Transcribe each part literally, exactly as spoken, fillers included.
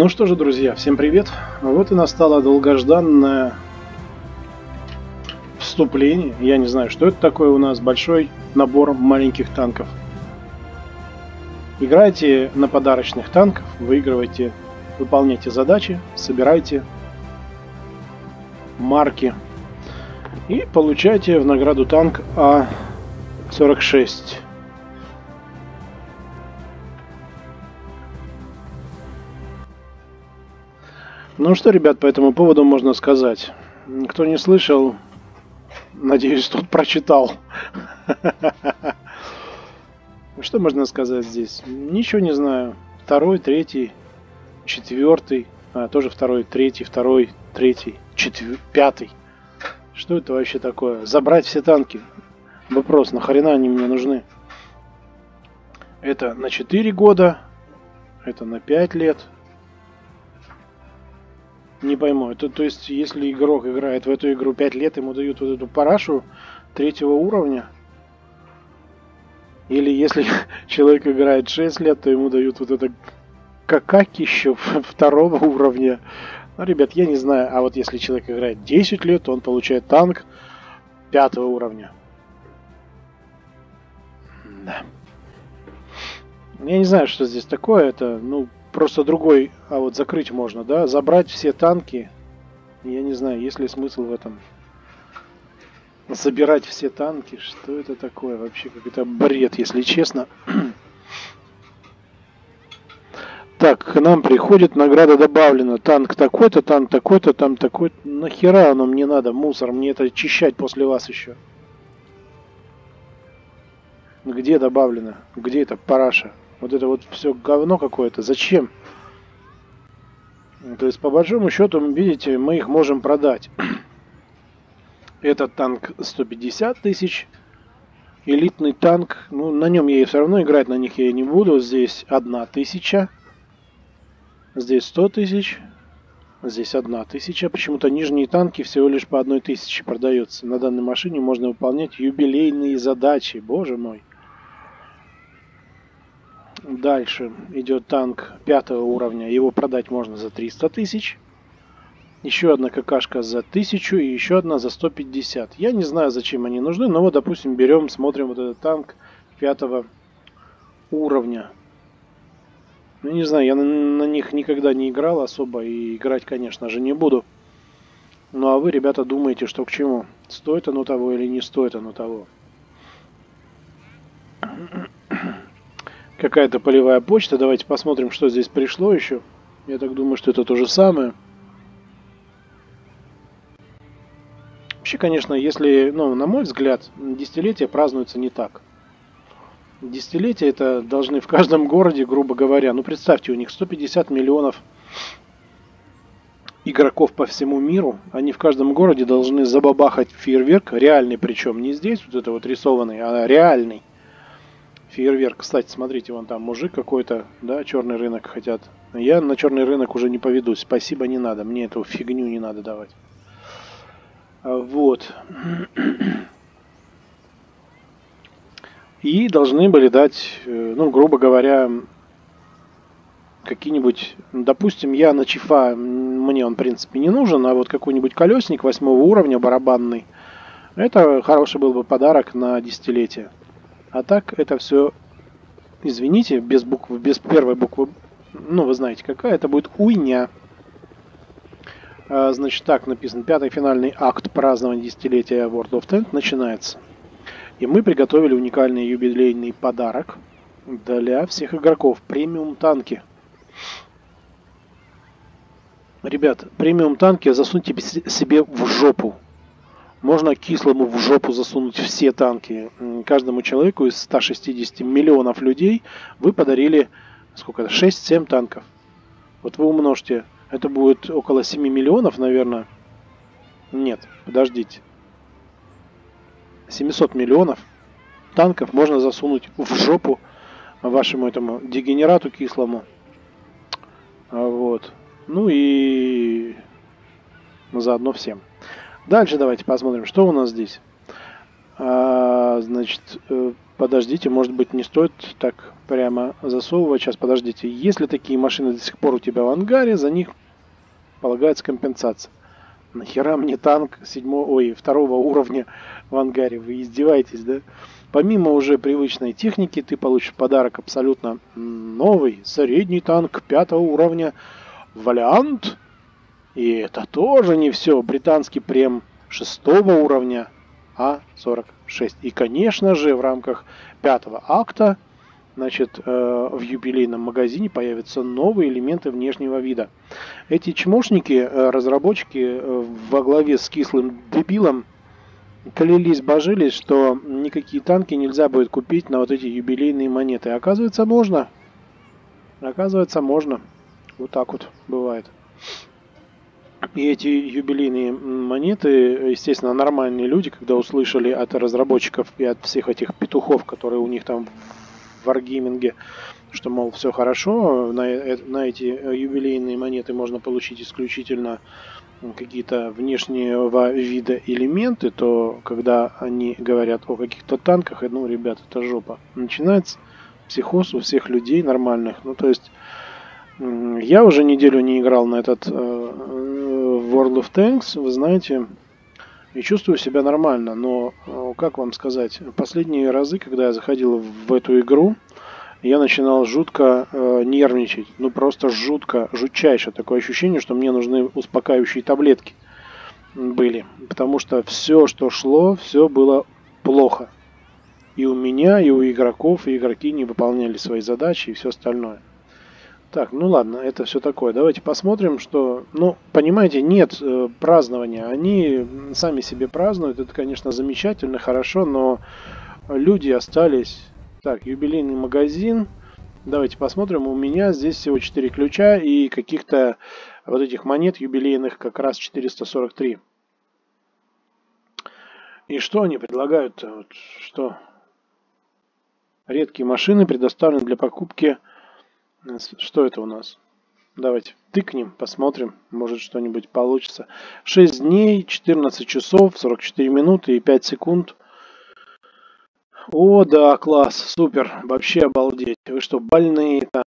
Ну что же, друзья, всем привет. Вот и настало долгожданное вступление. Я не знаю, что это такое у нас. Большой набор маленьких танков. Играйте на подарочных танках, выигрывайте, выполняйте задачи, собирайте марки и получайте в награду танк А сорок шесть. Ну что, ребят, по этому поводу можно сказать. Кто не слышал, надеюсь, тот прочитал. Что можно сказать здесь? Ничего не знаю. Второй, третий, четвертый. А, тоже второй, третий, второй, третий, четвертый, пятый. Что это вообще такое? Забрать все танки? Вопрос, нахрена они мне нужны? Это на четыре года, это на пять лет. Не пойму. Это, то есть, если игрок играет в эту игру пять лет, ему дают вот эту парашу третьего уровня. Или если человек играет шесть лет, то ему дают вот это какакище второго уровня. Ну, ребят, я не знаю. А вот если человек играет десять лет, то он получает танк пятого уровня. Да. Я не знаю, что здесь такое. Это, ну... Просто другой, а вот закрыть можно, да? Забрать все танки. Я не знаю, есть ли смысл в этом. Собирать все танки. Что это такое? Вообще какой-то бред, если честно. Так, к нам приходит награда добавлена. Танк такой-то, танк такой-то, там такой-то. Нахера оно мне надо, мусор? Мне это очищать после вас еще. Где добавлено? Где это параша? Вот это вот все говно какое-то. Зачем? То есть, по большому счету, видите, мы их можем продать. Этот танк сто пятьдесят тысяч. Элитный танк. Ну, на нем я и все равно играть, на них я и не буду. Здесь одна тысяча. Здесь сто тысяч. Здесь одна тысяча. Почему-то нижние танки всего лишь по одной тысяче продаются. На данной машине можно выполнять юбилейные задачи. Боже мой. Дальше идет танк пятого уровня. Его продать можно за триста тысяч. Еще одна какашка за тысячу и еще одна за сто пятьдесят. Я не знаю, зачем они нужны, но вот, допустим, берем, смотрим вот этот танк пятого уровня. Ну, не знаю, я на, на них никогда не играл особо и играть, конечно же, не буду. Ну, а вы, ребята, думаете, что к чему? Стоит оно того или не стоит оно того? Какая-то полевая почта. Давайте посмотрим, что здесь пришло еще. Я так думаю, что это то же самое. Вообще, конечно, если... Ну, на мой взгляд, десятилетие празднуется не так. Десятилетие это должны в каждом городе, грубо говоря. Ну, представьте, у них сто пятьдесят миллионов игроков по всему миру. Они в каждом городе должны забабахать фейерверк. Реальный, причем не здесь, вот это вот рисованный, а реальный. Фейерверк, кстати, смотрите, вон там мужик какой-то, да, черный рынок хотят. Я на черный рынок уже не поведусь, спасибо, не надо, мне эту фигню не надо давать. Вот. И должны были дать, ну, грубо говоря, какие-нибудь, допустим, я на чифа, мне он, в принципе, не нужен, а вот какой-нибудь колесник восьмого уровня, барабанный, это хороший был бы подарок на десятилетие. А так это все, извините, без буквы, без первой буквы, ну вы знаете какая, это будет уйня. А, значит, так написано, пятый финальный акт празднования десятилетия World of Tanks начинается. И мы приготовили уникальный юбилейный подарок для всех игроков, премиум танки. Ребят, премиум танки засуньте себе в жопу. Можно кислому в жопу засунуть все танки. Каждому человеку из ста шестидесяти миллионов людей вы подарили сколько? шесть-семь танков. Вот вы умножьте. Это будет около семи миллионов, наверное. Нет, подождите. семьсот миллионов танков можно засунуть в жопу вашему этому дегенерату кислому. Вот. Ну и заодно всем. Дальше давайте посмотрим, что у нас здесь. А, значит, подождите, может быть, не стоит так прямо засовывать. Сейчас, подождите. Если такие машины до сих пор у тебя в ангаре, за них полагается компенсация. Нахера мне танк седьмого, ой, второго уровня в ангаре? Вы издеваетесь, да? Помимо уже привычной техники, ты получишь подарок абсолютно новый, средний танк пятого уровня «Валиант». И это тоже не все. Британский прем шестого уровня А сорок шесть. И, конечно же, в рамках пятого акта, значит, э, в юбилейном магазине появятся новые элементы внешнего вида. Эти чмошники, э, разработчики, э, во главе с кислым дебилом, клялись, божились, что никакие танки нельзя будет купить на вот эти юбилейные монеты. Оказывается, можно. Оказывается, можно. Вот так вот бывает. И эти юбилейные монеты, естественно, нормальные люди, когда услышали от разработчиков и от всех этих петухов, которые у них там в Wargaming, что, мол, все хорошо, на, на эти юбилейные монеты можно получить исключительно какие-то внешнего вида элементы, то когда они говорят о каких-то танках, ну, ребят, это жопа. Начинается психоз у всех людей нормальных. Ну, то есть, я уже неделю не играл на этот э, World of Tanks, вы знаете, и чувствую себя нормально, но, как вам сказать, последние разы, когда я заходил в эту игру, я начинал жутко э, нервничать. Ну, просто жутко, жутчайше. Такое ощущение, что мне нужны успокаивающие таблетки были. Потому что все, что шло, все было плохо. И у меня, и у игроков, и игроки не выполняли свои задачи и все остальное. Так, ну ладно, это все такое. Давайте посмотрим, что... Ну, понимаете, нет э, празднования. Они сами себе празднуют. Это, конечно, замечательно, хорошо, но люди остались... Так, юбилейный магазин. Давайте посмотрим. У меня здесь всего четыре ключа и каких-то вот этих монет юбилейных как раз четыреста сорок три. И что они предлагают-то? Вот что? Редкие машины предоставлены для покупки. Что это у нас? Давайте тыкнем, посмотрим. Может, что-нибудь получится. шесть дней, четырнадцать часов, сорок четыре минуты и пять секунд. О, да, класс, супер, вообще обалдеть. Вы что, больные там?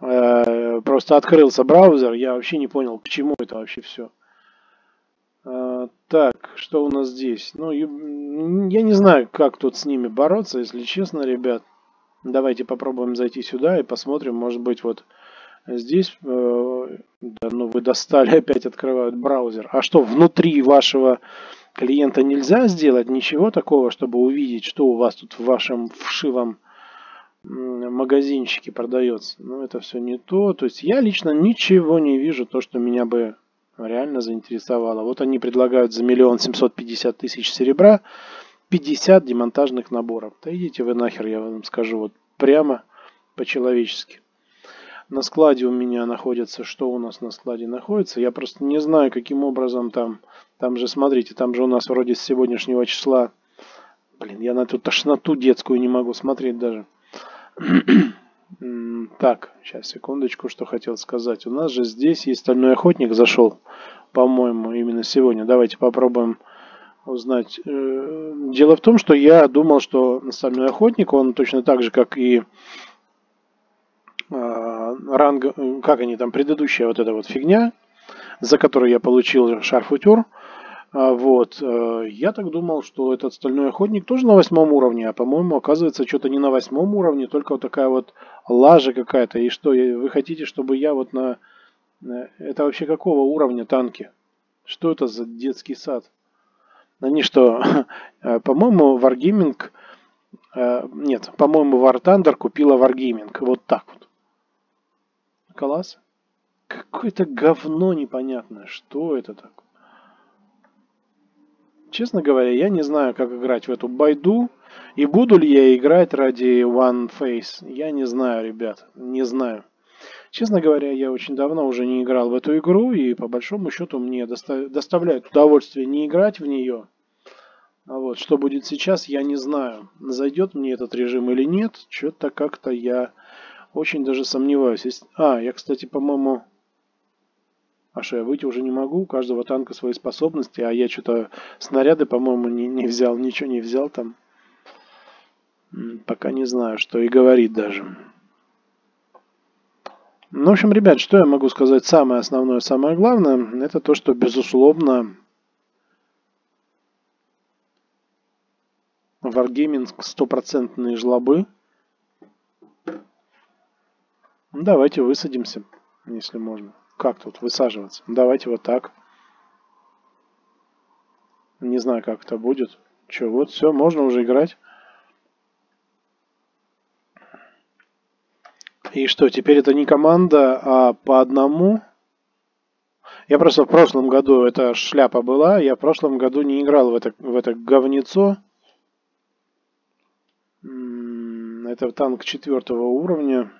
Э, просто открылся браузер, я вообще не понял, почему это вообще все. Э, так, что у нас здесь? Ну, я не знаю, как тут с ними бороться, если честно, ребят. Давайте попробуем зайти сюда и посмотрим, может быть, вот здесь... Э, да, ну, вы достали, опять открывают браузер. А что, внутри вашего... клиента нельзя сделать ничего такого, чтобы увидеть, что у вас тут в вашем вшивом магазинчике продается. Но это все не то. То есть я лично ничего не вижу, то, что меня бы реально заинтересовало. Вот они предлагают за миллион семьсот пятьдесят тысяч серебра пятьдесят демонтажных наборов. Да идите вы нахер, я вам скажу вот прямо по-человечески. На складе у меня находится, что у нас на складе находится. Я просто не знаю, каким образом там, там же, смотрите, там же у нас вроде с сегодняшнего числа, блин, я на эту тошноту детскую не могу смотреть даже. Так, сейчас, секундочку, что хотел сказать. У нас же здесь есть стальной охотник, зашел, по-моему, именно сегодня. Давайте попробуем узнать. Дело в том, что я думал, что стальной охотник, он точно так же, как и... ранг, как они там, предыдущая вот эта вот фигня, за которую я получил шарфутер, вот, я так думал, что этот стальной охотник тоже на восьмом уровне, а по-моему, оказывается, что-то не на восьмом уровне, только вот такая вот лажа какая-то, и что, вы хотите, чтобы я вот на... Это вообще какого уровня танки? Что это за детский сад? Они что, по-моему, Wargaming... Нет, по-моему, War Thunder купила Wargaming, вот так вот. Класс. Какое-то говно непонятное. Что это так? Честно говоря, я не знаю, как играть в эту байду. И буду ли я играть ради One Face? Я не знаю, ребят. Не знаю. Честно говоря, я очень давно уже не играл в эту игру. И по большому счету мне доста- доставляет удовольствие не играть в нее. А вот, что будет сейчас, я не знаю. Зайдет мне этот режим или нет. Что-то как-то я... Очень даже сомневаюсь. А, я, кстати, по-моему... Аж я выйти уже не могу, у каждого танка свои способности, а я что-то снаряды, по-моему, не, не взял, ничего не взял там. Пока не знаю, что и говорить даже. Ну, в общем, ребят, что я могу сказать? Самое основное, самое главное, это то, что, безусловно, Wargaming стопроцентные жлобы. Давайте высадимся, если можно. Как тут высаживаться? Давайте вот так. Не знаю, как это будет. Че, вот, все, можно уже играть. И что, теперь это не команда, а по одному. Я просто в прошлом году, эта шляпа была, я в прошлом году не играл в это, в это говнецо. Это танк четвертого уровня.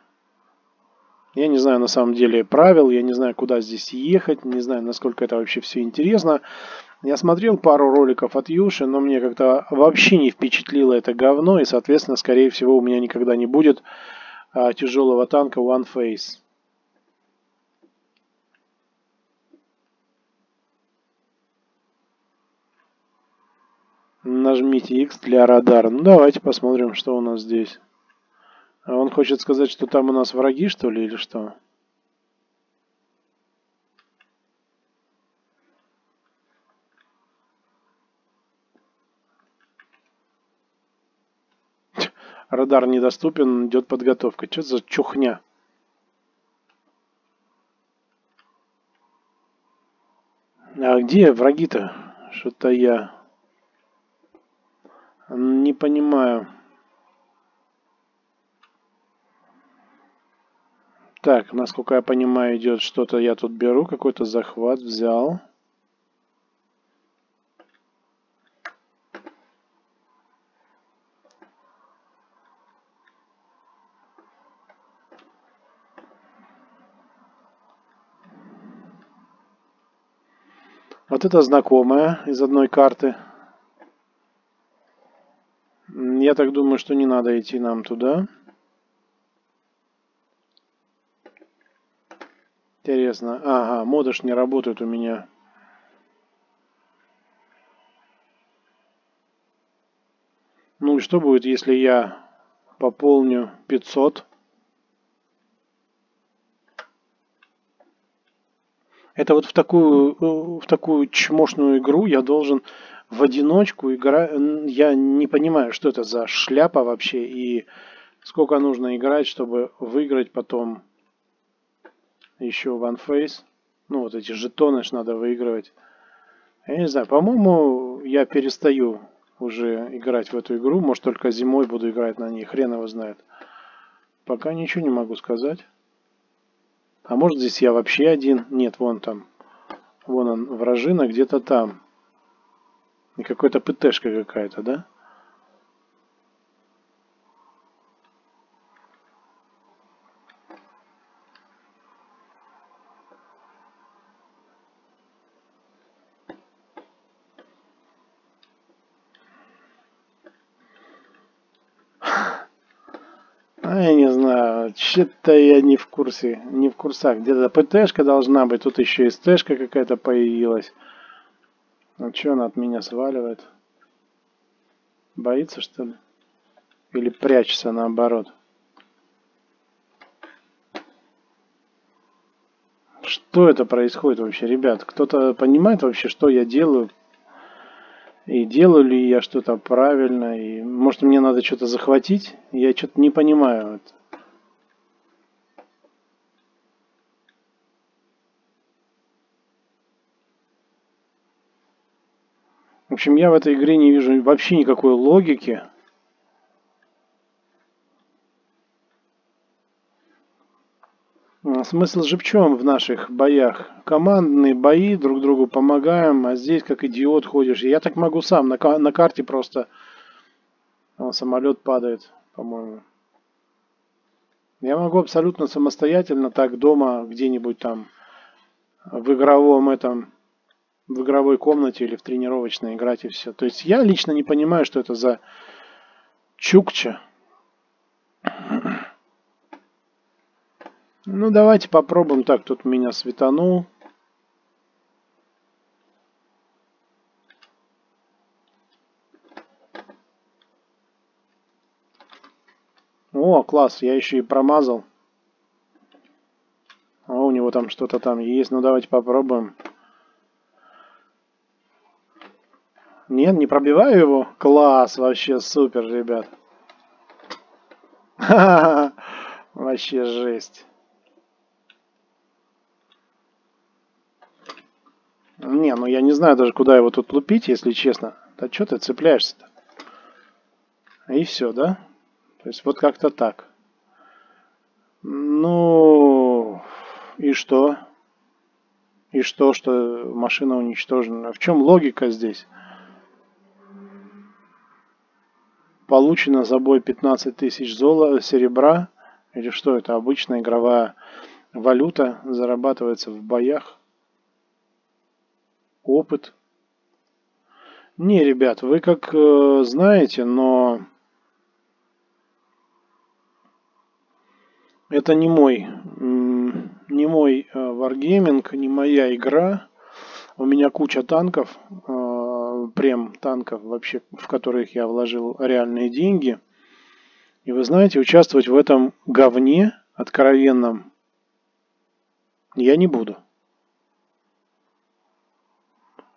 Я не знаю на самом деле правил, я не знаю, куда здесь ехать, не знаю, насколько это вообще все интересно. Я смотрел пару роликов от Юши, но мне как-то вообще не впечатлило это говно, и, соответственно, скорее всего, у меня никогда не будет а, тяжелого танка One Face. Нажмите X для радара. Ну, давайте посмотрим, что у нас здесь. Он хочет сказать, что там у нас враги, что ли, или что? Радар недоступен, идет подготовка. Что за чухня? А где враги-то? Что-то я не понимаю. Так, насколько я понимаю, идет что-то, я тут беру, какой-то захват взял. Вот это знакомая из одной карты. Я так думаю, что не надо идти нам туда. Интересно. Ага, моды ж не работают у меня. Ну и что будет, если я пополню пятьсот? Это вот в такую, в такую чмошную игру я должен в одиночку играть. Я не понимаю, что это за шляпа вообще и сколько нужно играть, чтобы выиграть потом. Еще One Face. Ну, вот эти жетоны ж надо выигрывать. Я не знаю, по-моему, я перестаю уже играть в эту игру. Может, только зимой буду играть на ней. Хрен его знает. Пока ничего не могу сказать. А может, здесь я вообще один? Нет, вон там. Вон он, вражина, где-то там. И какой-то ПТшка какая-то, да? Что-то я не в курсе, не в курсах. Где-то ПТшка должна быть, тут еще и СТшка какая-то появилась. А что она от меня сваливает? Боится, что ли? Или прячется наоборот? Что это происходит вообще, ребят? Кто-то понимает вообще, что я делаю? И делаю ли я что-то правильно? И, может, мне надо что-то захватить? Я что-то не понимаю. В общем, я в этой игре не вижу вообще никакой логики. Смысл же в чем в наших боях? Командные бои, друг другу помогаем, а здесь как идиот ходишь. Я так могу сам, на, на карте просто о, самолет падает, по-моему. Я могу абсолютно самостоятельно так дома где-нибудь там в игровом этом... в игровой комнате или в тренировочной играть и все. То есть я лично не понимаю, что это за чукча. Ну, давайте попробуем. Так, тут меня светанул. О, класс, я еще и промазал. О, у него там что-то там есть. Ну, давайте попробуем. Нет, не пробиваю его. Класс, вообще супер, ребят. Ха-ха-ха. Вообще жесть. Не, ну я не знаю даже, куда его тут лупить, если честно. Да что ты цепляешься-то? И все, да? То есть вот как-то так. Ну... И что? И что, что машина уничтожена? В чем логика здесь? Получено за бой пятнадцать тысяч золота, серебра. Или что это? Обычная игровая валюта. Зарабатывается в боях. Опыт. Не, ребят, вы как э, знаете, но... Это не мой... Э, не мой э, Wargaming, не моя игра. У меня куча танков. Э, прем танков, вообще, в которых я вложил реальные деньги. И вы знаете, участвовать в этом говне откровенном я не буду.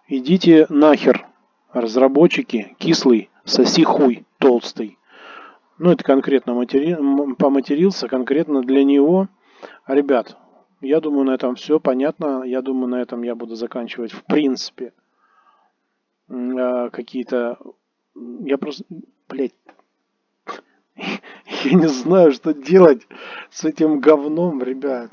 Идите нахер, разработчики, кислый, соси хуй, толстый. Ну, это конкретно матери... поматерился, конкретно для него. Ребят, я думаю, на этом все понятно. Я думаю, на этом я буду заканчивать, в принципе, какие-то... Я просто... Блядь. Я не знаю, что делать с этим говном, ребят.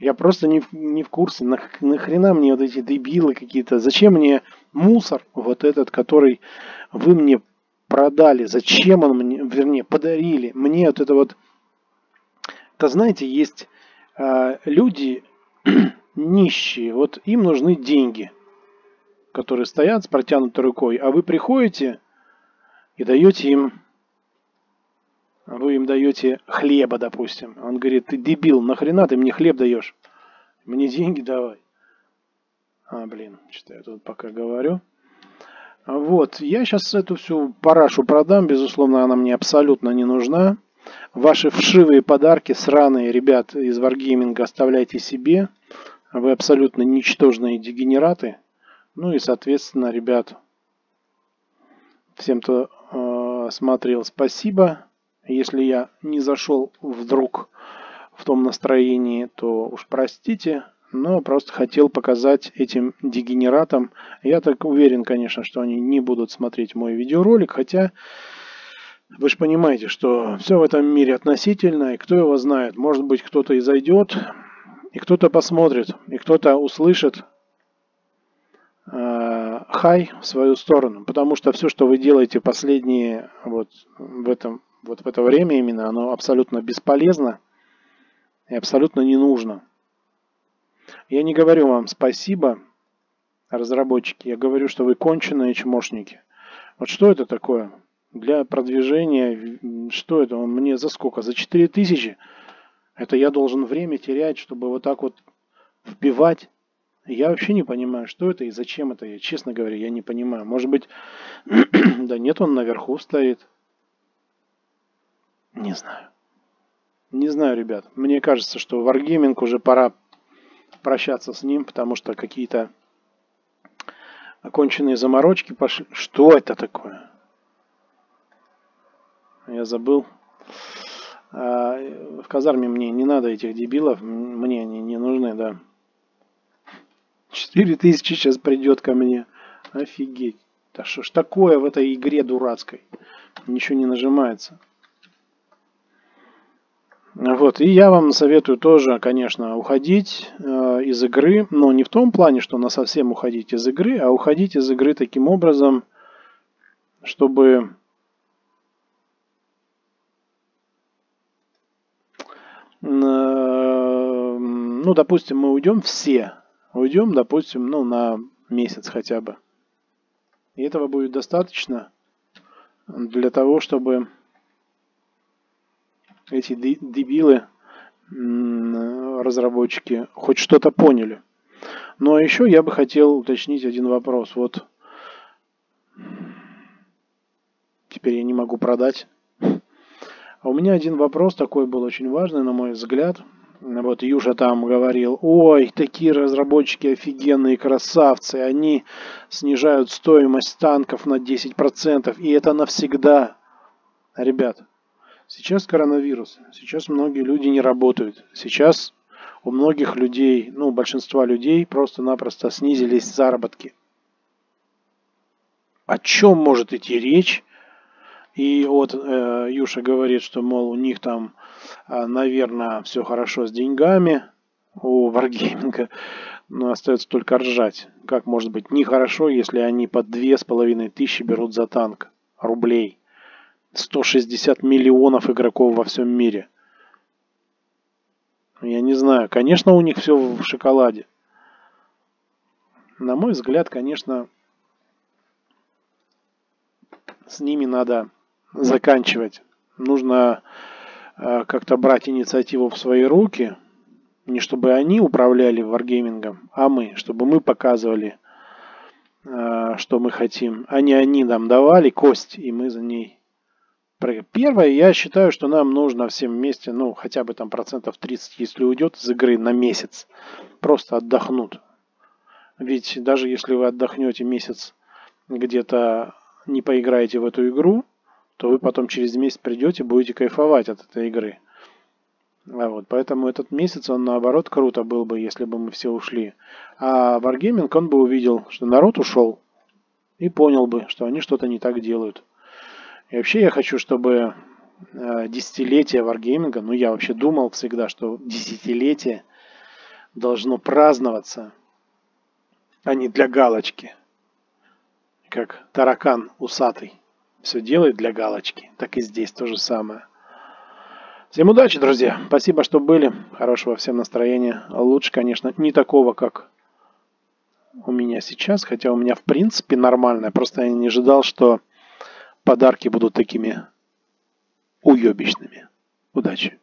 Я просто не в, не в курсе, нах, нахрена мне вот эти дебилы какие-то. Зачем мне мусор вот этот, который вы мне продали? Зачем он мне, вернее, подарили? Мне вот это вот... Это, знаете, есть э, люди нищие, вот им нужны деньги, которые стоят с протянутой рукой. А вы приходите и даете им... Вы им даете хлеба, допустим. Он говорит, ты дебил, нахрена ты мне хлеб даешь? Мне деньги давай. А, блин, что я тут пока говорю. Вот, я сейчас эту всю парашу продам. Безусловно, она мне абсолютно не нужна. Ваши вшивые подарки, сраные, ребят, из Wargaming оставляйте себе. Вы абсолютно ничтожные дегенераты. Ну и, соответственно, ребят, всем, кто э, смотрел, спасибо. Если я не зашел вдруг в том настроении, то уж простите, но просто хотел показать этим дегенератам. Я так уверен, конечно, что они не будут смотреть мой видеоролик, хотя вы же понимаете, что все в этом мире относительно, и кто его знает, может быть, кто-то и зайдет, и кто-то посмотрит, и кто-то услышит э, хай в свою сторону, потому что все, что вы делаете последние вот в этом Вот в это время именно, оно абсолютно бесполезно и абсолютно не нужно. Я не говорю вам спасибо, разработчики. Я говорю, что вы конченые чмошники. Вот что это такое? Для продвижения, что это? Он мне за сколько? За четыре тысячи? Это я должен время терять, чтобы вот так вот вбивать? Я вообще не понимаю, что это и зачем это. Я, честно говоря, я не понимаю. Может быть, да нет, он наверху стоит. Не знаю. Не знаю, ребят. Мне кажется, что Wargaming уже пора прощаться с ним, потому что какие-то оконченные заморочки пошли. Что это такое? Я забыл. В казарме мне не надо этих дебилов. Мне они не нужны, да. четыре тысячи сейчас придет ко мне. Офигеть. Да что ж такое в этой игре дурацкой? Ничего не нажимается. Вот, и я вам советую тоже, конечно, уходить э, из игры, но не в том плане, что на совсем уходить из игры, а уходить из игры таким образом, чтобы э, ну, допустим, мы уйдем все, уйдем, допустим, ну, на месяц хотя бы. И этого будет достаточно для того, чтобы эти дебилы, разработчики, хоть что-то поняли. Но еще я бы хотел уточнить один вопрос. Вот теперь я не могу продать. А у меня один вопрос такой был очень важный, на мой взгляд. Вот Юша там говорил: ой, такие разработчики офигенные красавцы, они снижают стоимость танков на десять процентов, и это навсегда. Ребят, сейчас коронавирус, сейчас многие люди не работают, сейчас у многих людей, ну, у большинства людей просто-напросто снизились заработки. О чем может идти речь? И вот э, Юша говорит, что, мол, у них там, э, наверное, все хорошо с деньгами у Wargaming, но остается только ржать. Как может быть нехорошо, если они по две с половиной тысячи берут за танк рублей? сто шестьдесят миллионов игроков во всем мире. Я не знаю. Конечно, у них все в шоколаде. На мой взгляд, конечно, с ними надо заканчивать. Нужно э, как-то брать инициативу в свои руки. Не чтобы они управляли варгеймингом, а мы. Чтобы мы показывали, э, что мы хотим. А не они нам давали кость, и мы за ней. Первое, я считаю, что нам нужно всем вместе, ну, хотя бы там процентов тридцать, если уйдет из игры на месяц. Просто отдохнут. Ведь даже если вы отдохнете месяц где-то, не поиграете в эту игру, то вы потом через месяц придете, будете кайфовать от этой игры. А вот, поэтому этот месяц, он наоборот круто был бы, если бы мы все ушли. А Wargaming, он бы увидел, что народ ушел, и понял бы, что они что-то не так делают. И вообще я хочу, чтобы десятилетие Wargaming, ну я вообще думал всегда, что десятилетие должно праздноваться, а не для галочки. Как таракан усатый все делает для галочки, так и здесь то же самое. Всем удачи, друзья. Спасибо, что были. Хорошего всем настроения. Лучше, конечно, не такого, как у меня сейчас. Хотя у меня, в принципе, нормальное. Просто я не ожидал, что подарки будут такими уебищными. Удачи.